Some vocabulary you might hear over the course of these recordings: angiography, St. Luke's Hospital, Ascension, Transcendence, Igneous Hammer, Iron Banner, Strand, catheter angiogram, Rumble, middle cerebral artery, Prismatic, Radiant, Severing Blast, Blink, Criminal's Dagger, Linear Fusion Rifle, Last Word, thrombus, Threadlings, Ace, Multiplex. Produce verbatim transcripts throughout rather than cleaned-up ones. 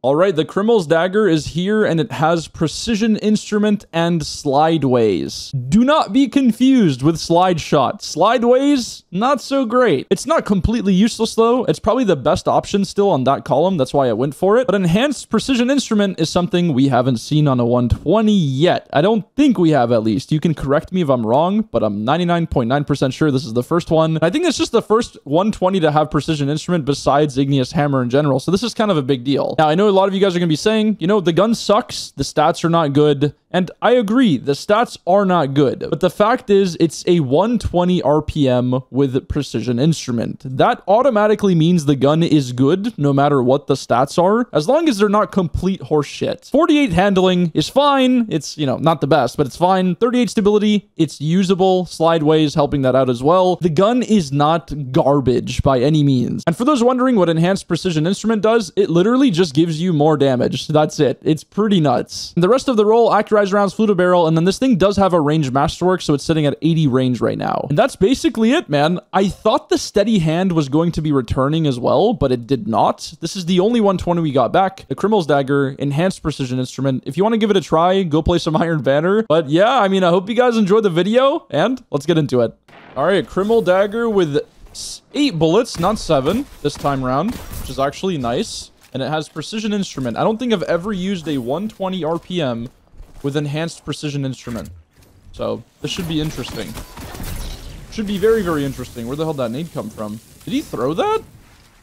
All right, the Criminal's Dagger is here, and it has Precision Instrument and Slideways. Do not be confused with Slide Shot. Slideways, not so great. It's not completely useless, though. It's probably the best option still on that column. That's why I went for it. But Enhanced Precision Instrument is something we haven't seen on a one twenty yet. I don't think we have, at least. You can correct me if I'm wrong, but I'm ninety-nine point nine percent sure this is the first one. I think it's just the first one twenty to have Precision Instrument besides Igneous Hammer in general, so this is kind of a big deal. Now, I know a lot of you guys are going to be saying, you know, the gun sucks, the stats are not good. And I agree, the stats are not good. But the fact is, it's a one twenty R P M with Precision Instrument. That automatically means the gun is good, no matter what the stats are, as long as they're not complete horseshit. forty-eight handling is fine. It's, you know, not the best, but it's fine. thirty-eight stability, it's usable. Slideways helping that out as well. The gun is not garbage by any means. And for those wondering what Enhanced Precision Instrument does, it literally just gives you more damage. That's it. It's pretty nuts. And the rest of the roll, accurate rounds flew to barrel, and then this thing does have a range masterwork, so it's sitting at eighty range right now. And that's basically it, man. I thought the steady hand was going to be returning as well, but it did not. This is the only one twenty we got back. The Criminal's Dagger, Enhanced Precision Instrument. If you want to give it a try, go play some Iron Banner. But yeah, I mean, I hope you guys enjoyed the video, and let's get into it. All right, Criminal Dagger with eight bullets, not seven this time round, which is actually nice. And it has Precision Instrument. I don't think I've ever used a one twenty R P M with Enhanced Precision Instrument. So this should be interesting. Should be very, very interesting. Where the hell did that nade come from? Did he throw that?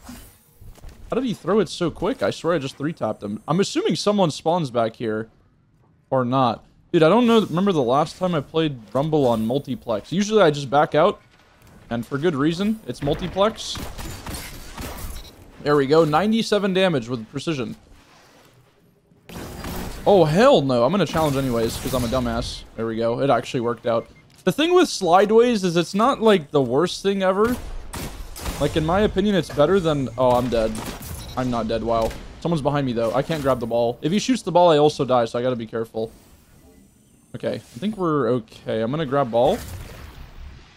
How did he throw it so quick? I swear I just three-tapped him. I'm assuming someone spawns back here or not. Dude, I don't know. Remember the last time I played Rumble on Multiplex? Usually I just back out, and for good reason. It's Multiplex. There we go. ninety-seven damage with Precision. Oh, hell no. I'm going to challenge anyways, because I'm a dumbass. There we go. It actually worked out. The thing with Slideways is it's not, like, the worst thing ever. Like, in my opinion, it's better than... Oh, I'm dead. I'm not dead. Wow. Someone's behind me, though. I can't grab the ball. If he shoots the ball, I also die, so I got to be careful. Okay. I think we're okay. I'm going to grab ball.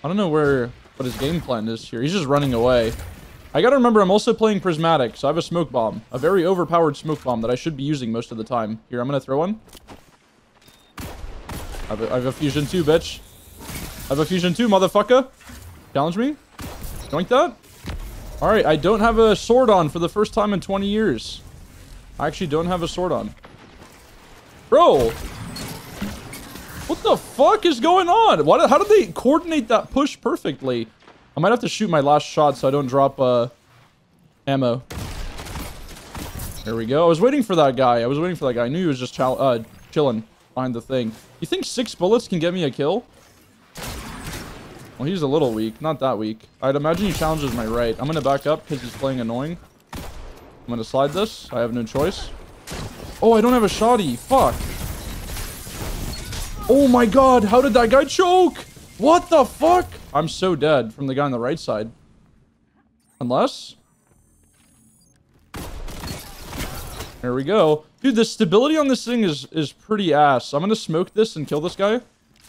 I don't know where... what his game plan is here. He's just running away. I got to remember, I'm also playing Prismatic, so I have a smoke bomb. A very overpowered smoke bomb that I should be using most of the time. Here, I'm going to throw one. I have, a, I have a fusion too, bitch. I have a fusion too, motherfucker. Challenge me. Doink that. All right, I don't have a sword on for the first time in twenty years. I actually don't have a sword on. Bro. What the fuck is going on? Why, how did they coordinate that push perfectly? I might have to shoot my last shot so I don't drop uh, ammo. There we go. I was waiting for that guy. I was waiting for that guy. I knew he was just chal uh, chilling behind the thing. You think six bullets can get me a kill? Well, he's a little weak. Not that weak. I'd imagine he challenges my right. I'm going to back up because he's playing annoying. I'm going to slide this. I have no choice. Oh, I don't have a shotty. Fuck. Oh my god. How did that guy choke? What the fuck? I'm so dead from the guy on the right side. Unless. There we go. Dude, the stability on this thing is, is pretty ass. I'm going to smoke this and kill this guy.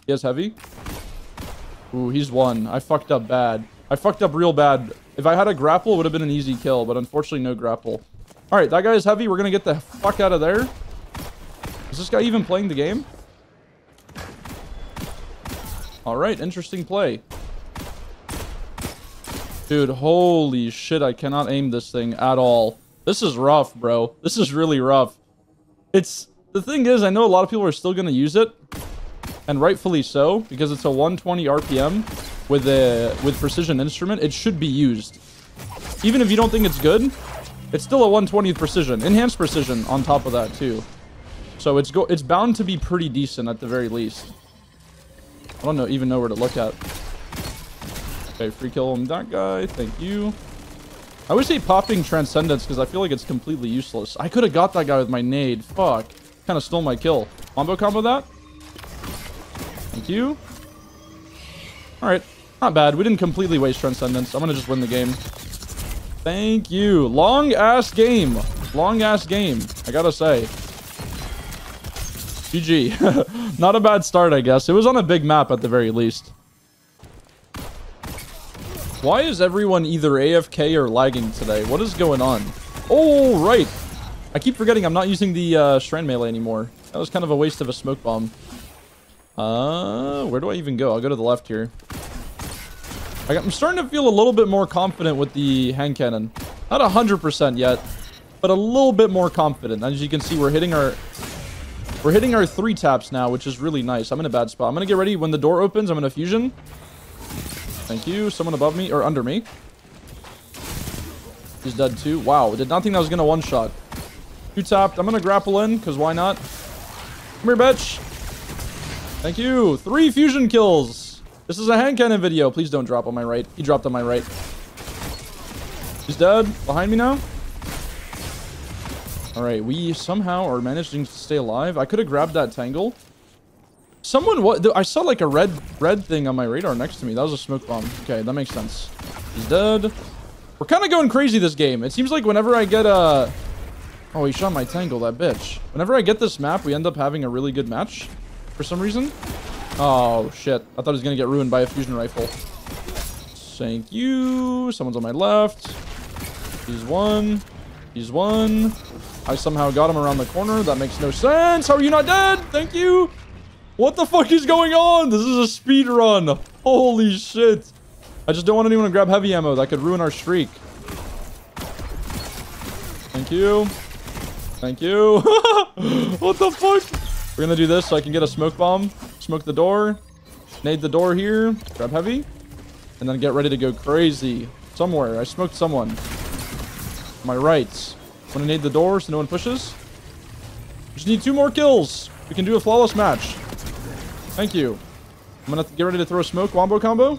He has heavy. Ooh, he's one. I fucked up bad. I fucked up real bad. If I had a grapple, it would have been an easy kill, but unfortunately, no grapple. All right, that guy is heavy. We're going to get the fuck out of there. Is this guy even playing the game? All right, interesting play. Dude, holy shit, I cannot aim this thing at all. This is rough, bro. This is really rough. It's... The thing is, I know a lot of people are still going to use it, and rightfully so, because it's a one twenty R P M with a with Precision Instrument. It should be used. Even if you don't think it's good, it's still a one twenty Precision. Enhanced Precision on top of that, too. So it's go it's bound to be pretty decent at the very least. I don't know, even know where to look at. Okay, free kill on that guy. Thank you. I always hate popping Transcendence because I feel like it's completely useless. I could have got that guy with my nade. Fuck. Kind of stole my kill. Combo combo that. Thank you. All right. Not bad. We didn't completely waste Transcendence. I'm going to just win the game. Thank you. Long-ass game. Long-ass game. I got to say. G G. Not a bad start, I guess. It was on a big map at the very least. Why is everyone either A F K or lagging today? What is going on? Oh, right. I keep forgetting I'm not using the uh, Strand melee anymore. That was kind of a waste of a smoke bomb. Uh, where do I even go? I'll go to the left here. I got, I'm starting to feel a little bit more confident with the hand cannon. Not one hundred percent yet, but a little bit more confident. As you can see, we're hitting our... We're hitting our three taps now, which is really nice. I'm in a bad spot. I'm going to get ready. When the door opens, I'm going to fusion. Thank you. Someone above me or under me. He's dead too. Wow. Did not think that was going to one-shot. Two tapped. I'm going to grapple in because why not? Come here, bitch. Thank you. Three fusion kills. This is a hand cannon video. Please don't drop on my right. He dropped on my right. He's dead. Behind me now. All right, we somehow are managing to stay alive. I could have grabbed that tangle. Someone, what? I saw like a red red thing on my radar next to me. That was a smoke bomb. Okay, that makes sense. He's dead. We're kind of going crazy this game. It seems like whenever I get a... Oh, he shot my tangle, that bitch. Whenever I get this map, we end up having a really good match for some reason. Oh, shit. I thought he was going to get ruined by a fusion rifle. Thank you. Someone's on my left. He's one. He's one. I somehow got him around the corner. That makes no sense. How are you not dead? Thank you. What the fuck is going on? This is a speed run. Holy shit. I just don't want anyone to grab heavy ammo. That could ruin our streak. Thank you. Thank you. What the fuck? We're going to do this so I can get a smoke bomb. Smoke the door. Nade the door here. Grab heavy. And then get ready to go crazy. Somewhere. I smoked someone. My right. I'm gonna nade the door so no one pushes. We just need two more kills. We can do a flawless match. Thank you. I'm gonna get ready to throw a smoke wombo combo.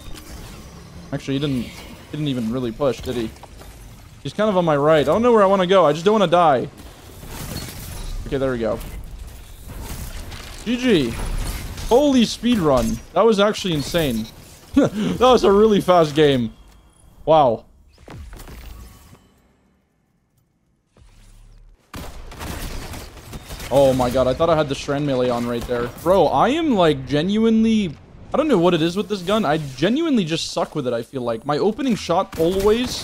Actually, he didn't he didn't even really push, did he? He's kind of on my right. I don't know where I want to go. I just don't want to die. Okay, there we go. G G. Holy speedrun. That was actually insane. That was a really fast game. Wow. Oh my god, I thought I had the Strand melee on right there. Bro, I am like genuinely... I don't know what it is with this gun. I genuinely just suck with it, I feel like. My opening shot always...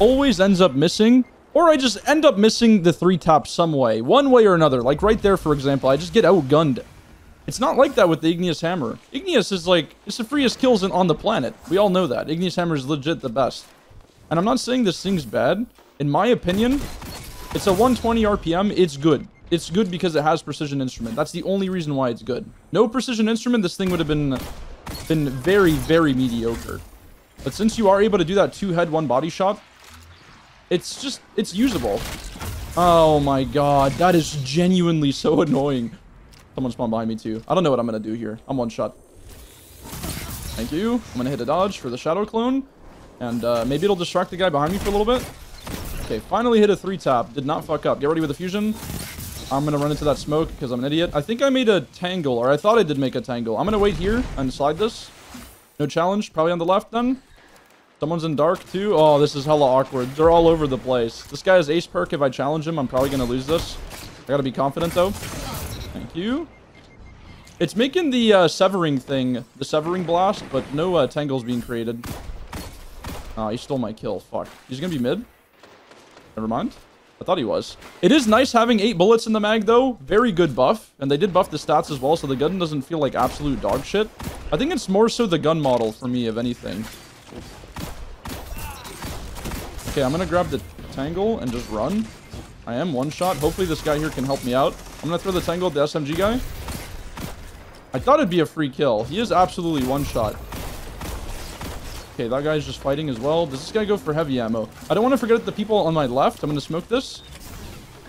Always ends up missing. Or I just end up missing the three tops some way. One way or another. Like right there, for example, I just get outgunned. It's not like that with the Igneous Hammer. Igneous is like... It's the freest kills on the planet. We all know that. Igneous Hammer is legit the best. And I'm not saying this thing's bad. In my opinion, it's a one twenty R P M. It's good. It's good because it has precision instrument. That's the only reason why it's good. No precision instrument, this thing would have been been very, very mediocre. But since you are able to do that two head, one body shot, it's just, it's usable. Oh my god, that is genuinely so annoying. Someone spawned behind me too. I don't know what I'm going to do here. I'm one shot. Thank you. I'm going to hit a dodge for the shadow clone. And uh, maybe it'll distract the guy behind me for a little bit. Okay, finally hit a three tap. Did not fuck up. Get ready with the fusion. I'm going to run into that smoke because I'm an idiot. I think I made a tangle, or I thought I did make a tangle. I'm going to wait here and slide this. No challenge. Probably on the left then. Someone's in dark too. Oh, this is hella awkward. They're all over the place. This guy has ace perk. If I challenge him, I'm probably going to lose this. I got to be confident though. Thank you. It's making the uh, severing thing, the severing blast, but no uh, tangles being created. Oh, he stole my kill. Fuck. He's going to be mid. Never mind. I thought he was. It is nice having eight bullets in the mag, though. Very good buff. And they did buff the stats as well, so the gun doesn't feel like absolute dog shit. I think it's more so the gun model for me, if anything. Okay, I'm going to grab the tangle and just run. I am one shot. Hopefully this guy here can help me out. I'm going to throw the tangle at the S M G guy. I thought it'd be a free kill. He is absolutely one shot. Okay, that guy's just fighting as well. Does this guy go for heavy ammo? I don't want to forget the people on my left. I'm going to smoke this.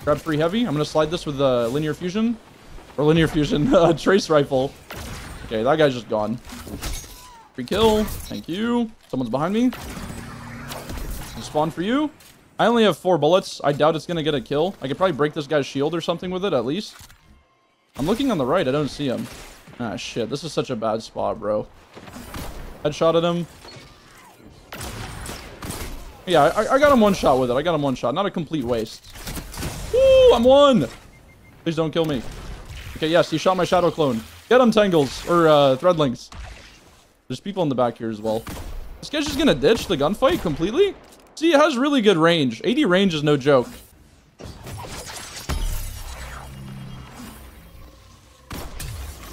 Grab three heavy. I'm going to slide this with the uh, linear fusion. Or linear fusion. Uh, trace rifle. Okay, that guy's just gone. Free kill. Thank you. Someone's behind me. I'll spawn for you. I only have four bullets. I doubt it's going to get a kill. I could probably break this guy's shield or something with it, at least. I'm looking on the right. I don't see him. Ah, shit. This is such a bad spot, bro. Headshot at him. Yeah, I, I got him one shot with it. I got him one shot. Not a complete waste. Woo! I'm one! Please don't kill me. Okay, yes, he shot my shadow clone. Get him, Tangles. Or, uh, Threadlings. There's people in the back here as well. This guy's just gonna ditch the gunfight completely? See, it has really good range. A D range is no joke.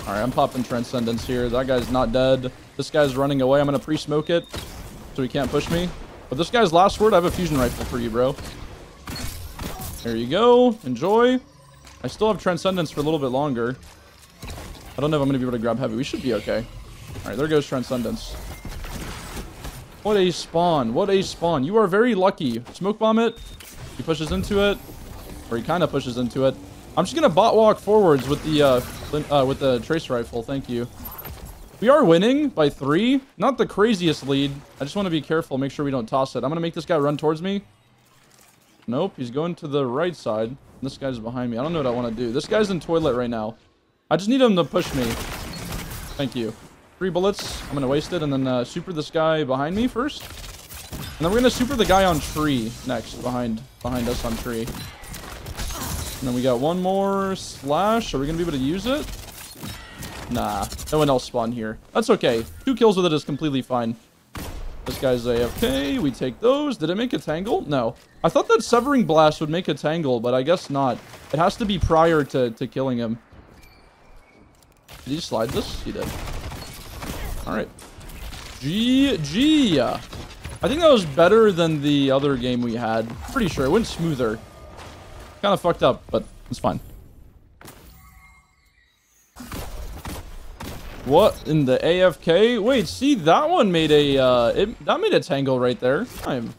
Alright, I'm popping Transcendence here. That guy's not dead. This guy's running away. I'm gonna pre-smoke it so he can't push me. But this guy's last word, I have a fusion rifle for you, bro. There you go. Enjoy. I still have Transcendence for a little bit longer. I don't know if I'm gonna be able to grab heavy. We should be okay. Alright, there goes Transcendence. What a spawn. What a spawn. You are very lucky. Smoke bomb it. He pushes into it. Or he kind of pushes into it. I'm just gonna bot walk forwards with the uh, uh, with the trace rifle. Thank you. We are winning by three. Not the craziest lead. I just want to be careful. Make sure we don't toss it. I'm gonna make this guy run towards me. Nope. He's going to the right side. This guy's behind me. I don't know what I want to do. This guy's in toilet right now. I just need him to push me. Thank you. Three bullets. I'm gonna waste it and then uh, super this guy behind me first. And then we're gonna super the guy on tree next. Behind behind us on tree. And then we got one more slash. Are we going to be able to use it? Nah. No one else spawned here. That's okay. Two kills with it is completely fine. This guy's A F K. We take those. Did it make a tangle? No. I thought that Severing Blast would make a tangle, but I guess not. It has to be prior to, to killing him. Did he slide this? He did. Alright. G G. I think that was better than the other game we had. Pretty sure. It went smoother. Kind of fucked up, but it's fine. What in the A F K? Wait, see, that one made a uh, it, that made a tangle right there. I'm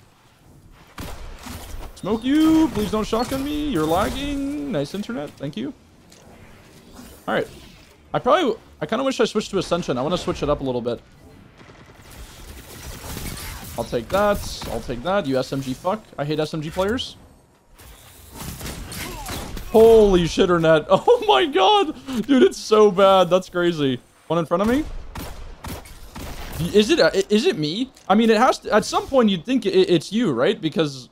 smoke you. Please don't shotgun me. You're lagging. Nice internet. Thank you. All right. I probably I kind of wish I switched to Ascension. I want to switch it up a little bit. I'll take that. I'll take that. You S M G fuck. I hate S M G players. Holy shitter net. Oh my god. Dude, it's so bad. That's crazy. One in front of me? Is it, is it me? I mean, it has to... At some point, you'd think it, it's you, right? Because...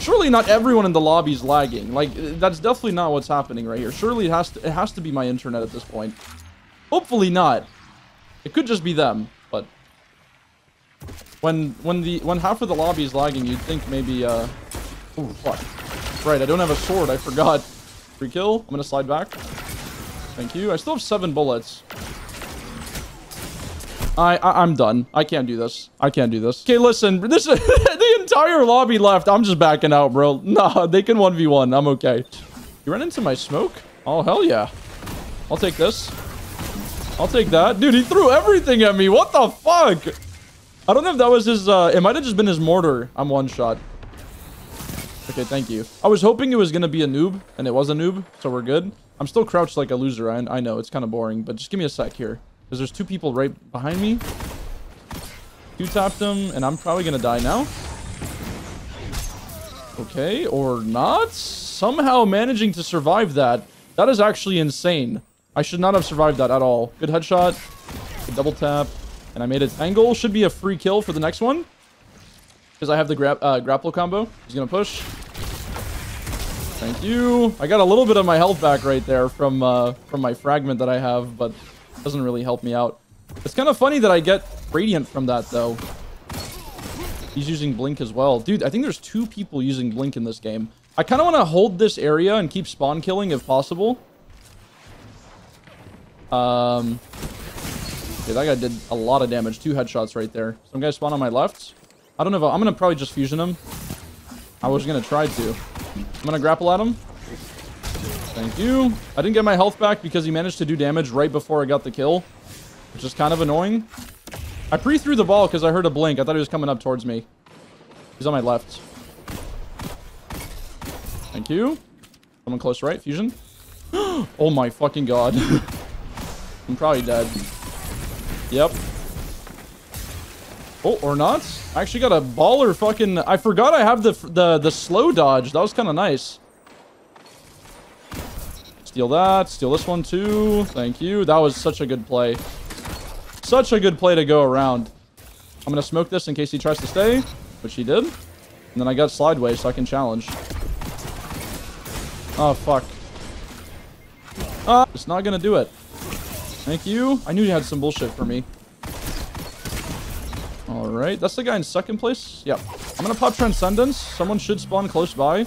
Surely not everyone in the lobby is lagging. Like, that's definitely not what's happening right here. Surely it has to, it has to be my internet at this point. Hopefully not. It could just be them, but... When, when, the, when half of the lobby is lagging, you'd think maybe... Uh... Oh, fuck. Right, I don't have a sword. I forgot. Free kill. I'm going to slide back. Thank you. I still have seven bullets. I, I, I'm done. I can't do this. I can't do this. Okay, listen. This the entire lobby left. I'm just backing out, bro. Nah, they can one v one. I'm okay. You ran into my smoke? Oh, hell yeah. I'll take this. I'll take that. Dude, he threw everything at me. What the fuck? I don't know if that was his... Uh, it might have just been his mortar. I'm one shot. Okay, thank you. I was hoping it was going to be a noob, and it was a noob, so we're good. I'm still crouched like a loser. I, I know, it's kind of boring, but just give me a sec here. Because there's two people right behind me. Two tapped them, and I'm probably going to die now. Okay, or not. Somehow managing to survive that. That is actually insane. I should not have survived that at all. Good headshot. Good double tap. And I made it angle. Should be a free kill for the next one. Because I have the gra uh, grapple combo. He's going to push. Thank you. I got a little bit of my health back right there from uh, from my fragment that I have, but it doesn't really help me out. It's kind of funny that I get Radiant from that, though. He's using Blink as well. Dude, I think there's two people using Blink in this game. I kind of want to hold this area and keep spawn killing if possible. Um, okay, that guy did a lot of damage. Two headshots right there. Some guy spawned on my left. I don't know if I, I'm going to probably just fusion him. I was going to try to. I'm going to grapple at him. Thank you. I didn't get my health back because he managed to do damage right before I got the kill, which is kind of annoying. I pre-threw the ball because I heard a blink. I thought he was coming up towards me. He's on my left. Thank you. Someone close right. Fusion. Oh my fucking god. I'm probably dead. Yep. Oh, or not. I actually got a baller fucking... I forgot I have the the, the slow dodge. That was kind of nice. Steal that. Steal this one, too. Thank you. That was such a good play. Such a good play to go around. I'm going to smoke this in case he tries to stay, which he did. And then I got slideways so I can challenge. Oh, fuck. Ah, it's not going to do it. Thank you. I knew you had some bullshit for me. All right, that's the guy in second place. Yep. I'm going to pop Transcendence. Someone should spawn close by. I'm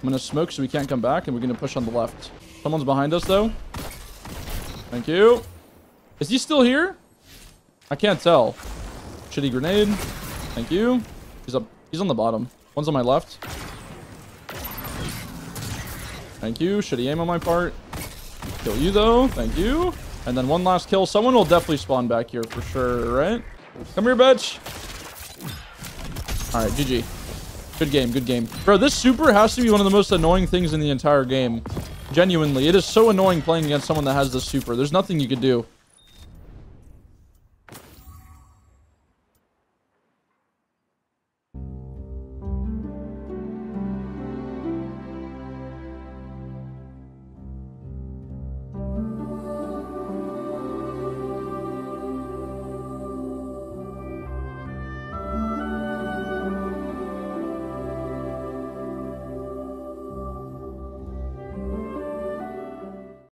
going to smoke so we can't come back, and we're going to push on the left. Someone's behind us, though. Thank you. Is he still here? I can't tell. Shitty grenade. Thank you. He's up. He's on the bottom. One's on my left. Thank you. Shitty aim on my part. Kill you, though. Thank you. And then one last kill. Someone will definitely spawn back here for sure, right? Come here, bitch. All right, G G. Good game, good game. Bro, this super has to be one of the most annoying things in the entire game. Genuinely, it is so annoying playing against someone that has this super. There's nothing you could do.